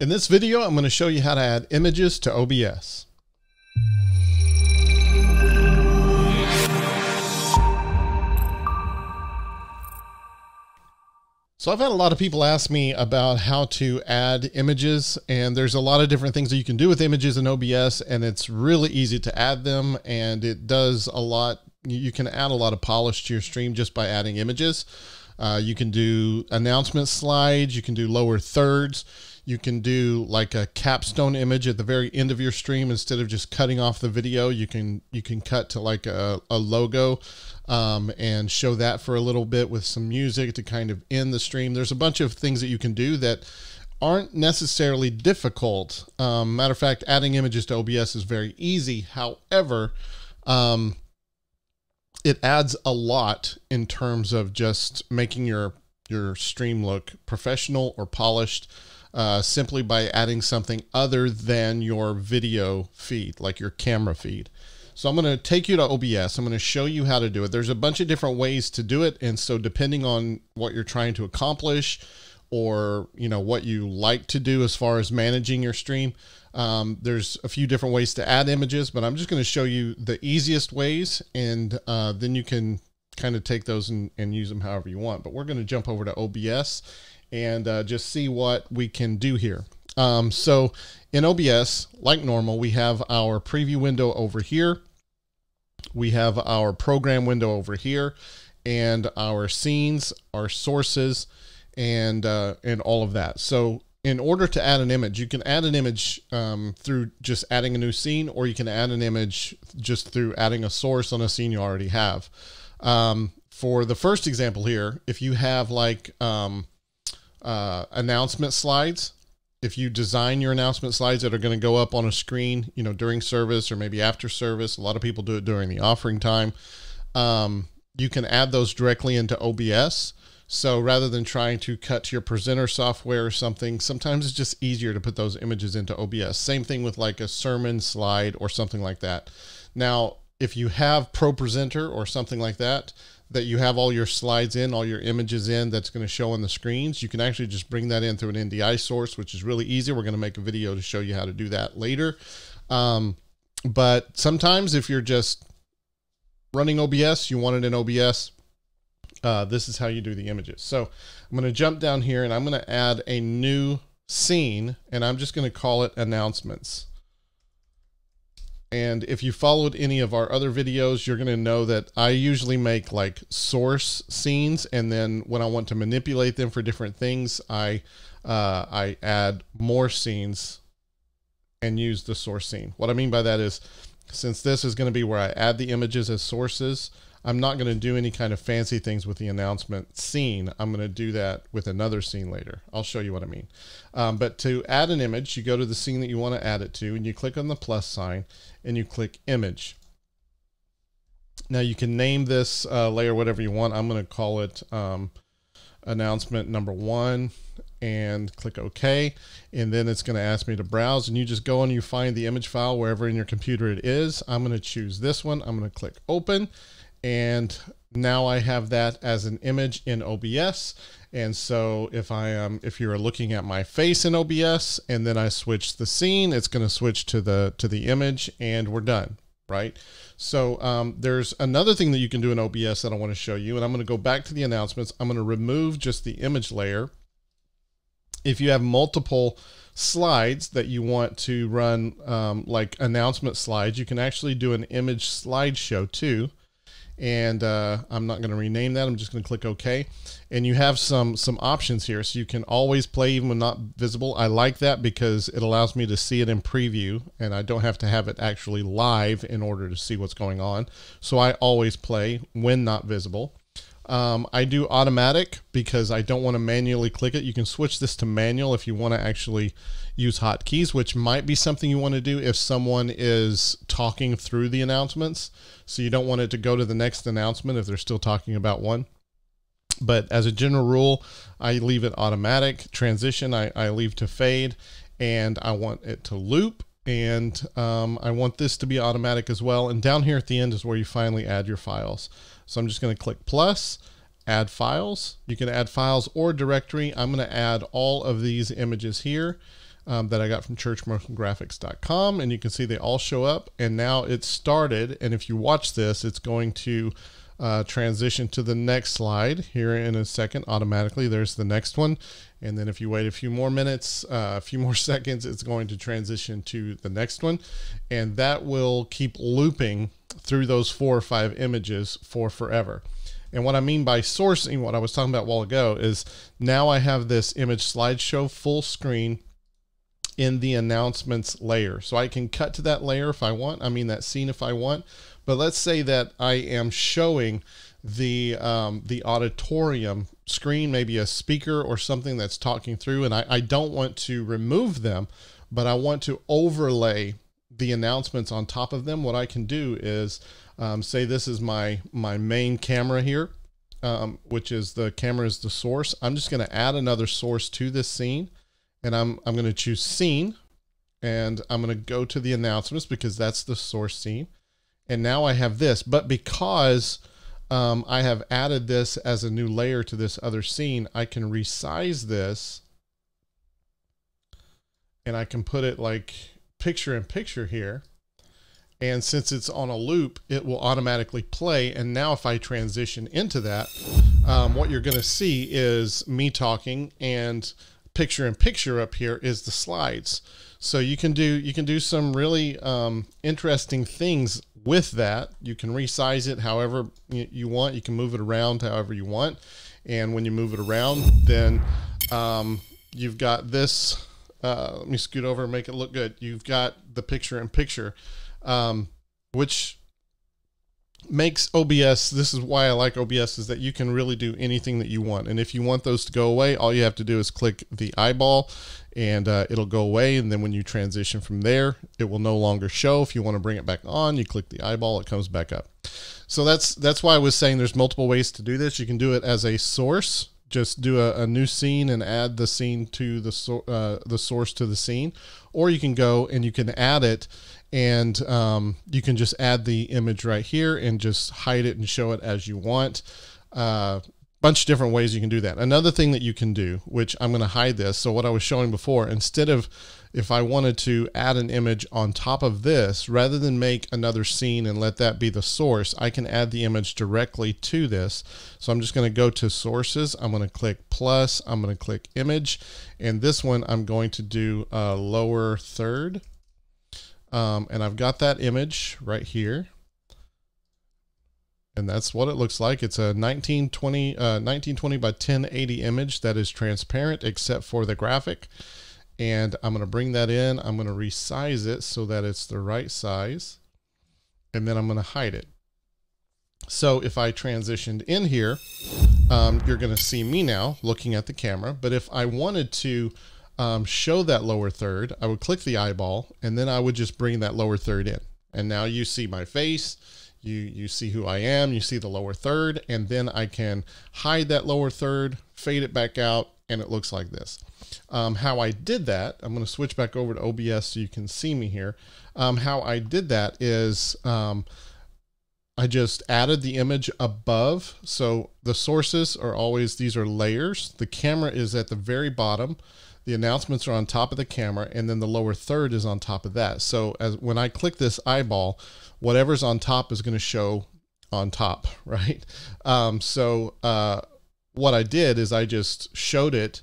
In this video, I'm going to show you how to add images to OBS. So I've had a lot of people ask me about how to add images, and there's a lot of different things that you can do with images in OBS, and it's really easy to add them, and it does a lot. You can add a lot of polish to your stream just by adding images. You can do announcement slides, you can do lower thirds, you can do like a capstone image at the very end of your stream. Instead of just cutting off the video, you can cut to like a logo and show that for a little bit with some music to kind of end the stream. There's a bunch of things that you can do that aren't necessarily difficult. Matter of fact, adding images to OBS is very easy. However, it adds a lot in terms of just making your stream look professional or polished simply by adding something other than your video feed, like your camera feed. So I'm going to take you to OBS. I'm going to show you how to do it. There's a bunch of different ways to do it. And so depending on what you're trying to accomplish or, you know, what you like to do as far as managing your stream, there's a few different ways to add images, but I'm just going to show you the easiest ways, and then you can kind of take those and use them however you want. But we're going to jump over to OBS and just see what we can do here. So in OBS, like normal, we have our preview window over here. We have our program window over here, and our scenes, our sources, and all of that. So in order to add an image, you can add an image through just adding a new scene, or you can add an image just through adding a source on a scene you already have. For the first example here, if you have like announcement slides, if you design your announcement slides that are going to go up on a screen, you know, during service or maybe after service, a lot of people do it during the offering time, you can add those directly into OBS. So rather than trying to cut to your presenter software or something, sometimes it's just easier to put those images into OBS. Same thing with like a sermon slide or something like that. Now, if you have ProPresenter or something like that, that you have all your slides in, all your images in, that's going to show on the screens, you can actually just bring that in through an NDI source, which is really easy. We're going to make a video to show you how to do that later. But sometimes if you're just running OBS, you want it in OBS, this is how you do the images. So I'm going to jump down here and I'm going to add a new scene, and I'm just going to call it announcements. And if you followed any of our other videos, you're going to know that I usually make like source scenes. And then when I want to manipulate them for different things, I add more scenes and use the source scene. What I mean by that is, since this is going to be where I add the images as sources, I'm not going to do any kind of fancy things with the announcement scene. I'm going to do that with another scene later. I'll show you what I mean. But to add an image, you go to the scene that you want to add it to, and you click on the plus sign and you click image. Now you can name this layer whatever you want. I'm going to call it announcement number 1 and click OK. And then it's going to ask me to browse, and you just go and you find the image file wherever in your computer it is. I'm going to choose this one. I'm going to click open. And now I have that as an image in OBS. And so if you're looking at my face in OBS and then I switch the scene, it's going to switch to the image, and we're done, right? So there's another thing that you can do in OBS that I want to show you, and I'm going to go back to the announcements. I'm going to remove just the image layer. If you have multiple slides that you want to run like announcement slides, you can actually do an image slideshow too. And I'm not going to rename that. I'm just going to click OK. And you have some options here. So you can always play even when not visible. I like that because it allows me to see it in preview, and I don't have to have it actually live in order to see what's going on. So I always play when not visible. I do automatic because I don't want to manually click it. You can switch this to manual if you want to actually use hotkeys, which might be something you want to do if someone is talking through the announcements. So you don't want it to go to the next announcement if they're still talking about one. But as a general rule, I leave it automatic. Transition, I leave to fade, and I want it to loop. And I want this to be automatic as well. And down here at the end is where you finally add your files. So I'm just going to click plus, add files. You can add files or directory. I'm going to add all of these images here. that I got from churchmotiongraphics.com, and you can see they all show up, and now it's started. And if you watch this, it's going to transition to the next slide here in a second. Automatically, there's the next one. And then if you wait a few more minutes, a few more seconds, it's going to transition to the next one. And that will keep looping through those 4 or 5 images for forever. And what I mean by sourcing, what I was talking about a while ago, is now I have this image slideshow full screen in the announcements layer. So I can cut to that layer if I want. I mean that scene if I want. But let's say that I am showing the auditorium screen, maybe a speaker or something that's talking through, and I don't want to remove them, but I want to overlay the announcements on top of them. What I can do is say this is my main camera here, which is the camera is the source. I'm just going to add another source to this scene, and I'm going to choose scene, and I'm going to go to the announcements because that's the source scene. And now I have this, but because I have added this as a new layer to this other scene, I can resize this and I can put it like picture in picture here. And since it's on a loop, it will automatically play. And now if I transition into that, what you're going to see is me talking, and picture in picture up here is the slides. So you can do some really interesting things with that. You can resize it however you want. You can move it around however you want. And when you move it around, then you've got this. Let me scoot over and make it look good. You've got the picture in picture, which makes OBS, this is why I like OBS, is that you can really do anything that you want. And if you want those to go away, all you have to do is click the eyeball and it'll go away. And then when you transition from there, it will no longer show. If you want to bring it back on, you click the eyeball, it comes back up. So that's why I was saying there's multiple ways to do this. You can do it as a source, just do a new scene and add the scene to the source to the scene, or you can go and you can add it, and you can just add the image right here and just hide it and show it as you want. Bunch of different ways you can do that. Another thing that you can do, which I'm going to hide this. So what I was showing before, instead of, if I wanted to add an image on top of this, rather than make another scene and let that be the source, I can add the image directly to this. So I'm just going to go to sources. I'm going to click plus, I'm going to click image. And this one, I'm going to do a lower third. And I've got that image right here. And that's what it looks like. It's a 1920 by 1080 image that is transparent except for the graphic. And I'm going to bring that in. I'm going to resize it so that it's the right size. And then I'm going to hide it. So if I transitioned in here, you're going to see me now looking at the camera. But if I wanted to show that lower third, I would click the eyeball, and then I would just bring that lower third in. And now you see my face. You see who I am, you see the lower third, and then I can hide that lower third, fade it back out, and it looks like this. How I did that, I'm going to switch back over to OBS so you can see me here. How I did that is I just added the image above. So the sources are always, these are layers. The camera is at the very bottom. The announcements are on top of the camera, and then the lower third is on top of that. So as when I click this eyeball, whatever's on top is going to show on top, right? What I did is I just showed it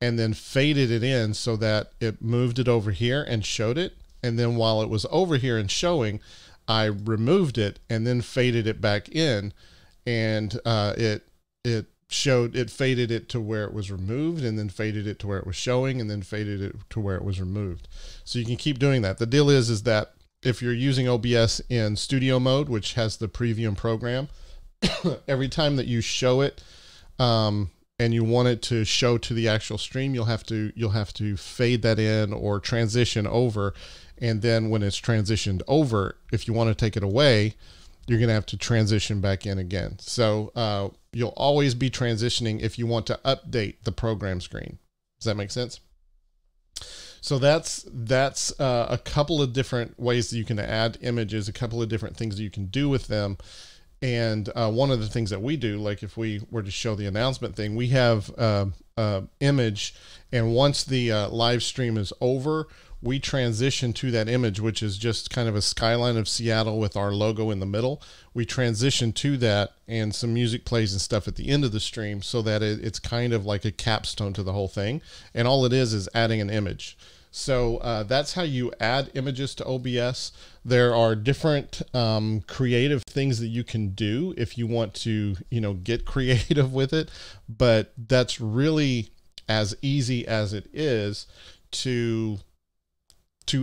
and then faded it in so that it moved it over here and showed it. And then while it was over here and showing, I removed it and then faded it back in, and it showed, it faded it to where it was removed, and then faded it to where it was showing, and then faded it to where it was removed. So you can keep doing that. The deal is that if you're using OBS in studio mode, which has the preview and program, every time that you show it and you want it to show to the actual stream, you'll have to fade that in or transition over. And then when it's transitioned over, if you want to take it away, you're going to have to transition back in again. So you'll always be transitioning if you want to update the program screen. Does that make sense? So that's a couple of different ways that you can add images, a couple of different things that you can do with them. And one of the things that we do, like if we were to show the announcement thing, we have image, and once the live stream is over, we transition to that image, which is just kind of a skyline of Seattle with our logo in the middle. We transition to that, and some music plays and stuff at the end of the stream, so that it's kind of like a capstone to the whole thing. And all it is adding an image. So that's how you add images to OBS. There are different creative things that you can do if you want to, you know, get creative with it. But that's really as easy as it is to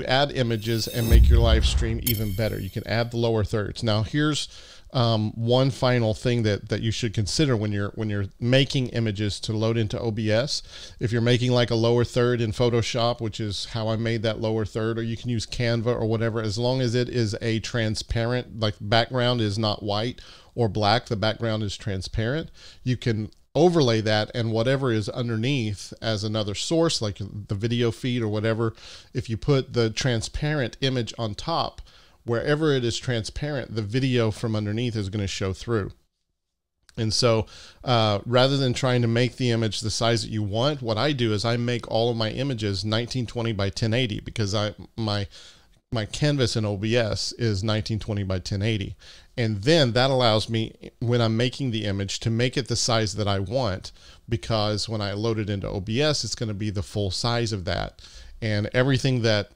add images and make your live stream even better. You can add the lower thirds. Now here's one final thing that you should consider when you're making images to load into OBS. If you're making like a lower third in Photoshop, which is how I made that lower third, or you can use Canva or whatever, as long as it is a transparent, like background is not white or black, the background is transparent, you can overlay that, and whatever is underneath as another source, like the video feed or whatever, if you put the transparent image on top, wherever it is transparent, the video from underneath is going to show through. And so rather than trying to make the image the size that you want, what I do is I make all of my images 1920 by 1080 because my canvas in OBS is 1920 by 1080. And then that allows me, when I'm making the image, to make it the size that I want, because when I load it into OBS, it's going to be the full size of that. And everything that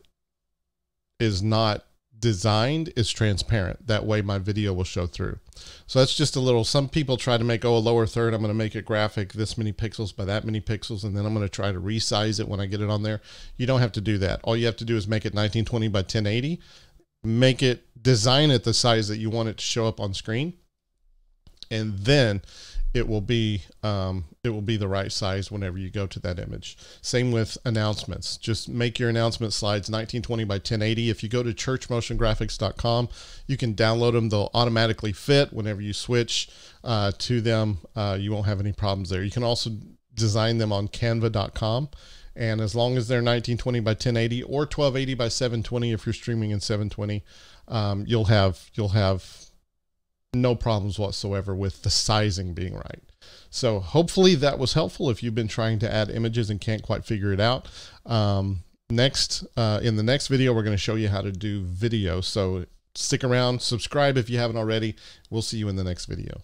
is not designed is transparent. That way my video will show through. So that's just a little, some people try to make, oh, a lower third, I'm going to make a graphic this many pixels by that many pixels, and then I'm going to try to resize it when I get it on there. You don't have to do that. All you have to do is make it 1920 by 1080, make it, design it the size that you want it to show up on screen, and then it will be the right size whenever you go to that image. Same with announcements. Just make your announcement slides 1920 by 1080. If you go to churchmotiongraphics.com, you can download them. They'll automatically fit whenever you switch to them. You won't have any problems there. You can also design them on canva.com. And as long as they're 1920 by 1080 or 1280 by 720, if you're streaming in 720, you'll have no problems whatsoever with the sizing being right. So hopefully that was helpful if you've been trying to add images and can't quite figure it out. In the next video, we're going to show you how to do video. So stick around, subscribe if you haven't already. We'll see you in the next video.